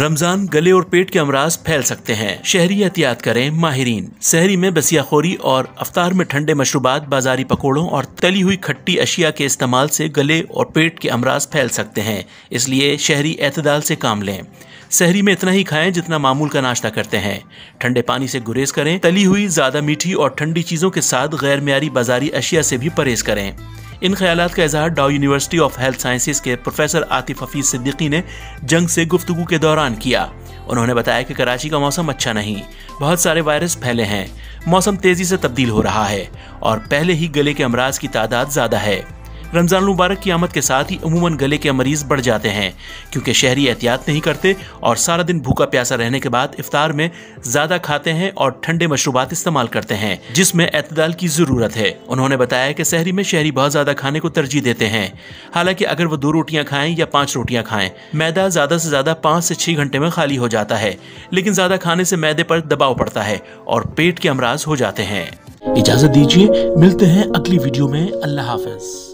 रमजान गले और पेट के अमराज फैल सकते हैं। शहरी एहतियात करें माहिरीन। शहरी में बसियाखोरी और अफ्तार में ठंडे मशरूबात, बाजारी पकौड़ों और तली हुई खट्टी अशिया के इस्तेमाल से गले और पेट के अमराज फैल सकते हैं, इसलिए शहरी एतदाल से काम लें। शहरी में इतना ही खाएं जितना मामूल का नाश्ता करते हैं। ठंडे पानी से गुरेज करें। तली हुई, ज्यादा मीठी और ठंडी चीजों के साथ गैर मियारी बाजारी अशिया से भी परहेज करें। इन ख्यालात का इजहार Dow University of Health Sciences के प्रोफेसर आतिफ हफीज सिद्दीकी ने जंग से गुफ्तगू के दौरान किया। उन्होंने बताया कि कराची का मौसम अच्छा नहीं, बहुत सारे वायरस फैले हैं, मौसम तेजी से तब्दील हो रहा है और पहले ही गले के अमराज की तादाद ज्यादा है। रमजान मुबारक की आमद के साथ ही अमूमन गले के मरीज बढ़ जाते हैं क्योंकि शहरी एहतियात नहीं करते और सारा दिन भूखा प्यासा रहने के बाद इफ्तार में ज्यादा खाते हैं और ठंडे मशरूबात इस्तेमाल करते हैं, जिसमें एतदाल की जरूरत है। उन्होंने बताया कि शहरी में शहरी बहुत ज्यादा खाने को तरजीह देते हैं, हालांकि अगर वो 2 रोटियां खाएं या 5 रोटियां खाएं, मैदा ज्यादा से ज्यादा 5 से 6 घंटे में खाली हो जाता है, लेकिन ज्यादा खाने से मैदे पर दबाव पड़ता है और पेट के अमराज हो जाते हैं। इजाजत दीजिए, मिलते हैं अगली वीडियो में। अल्लाह हाफिज।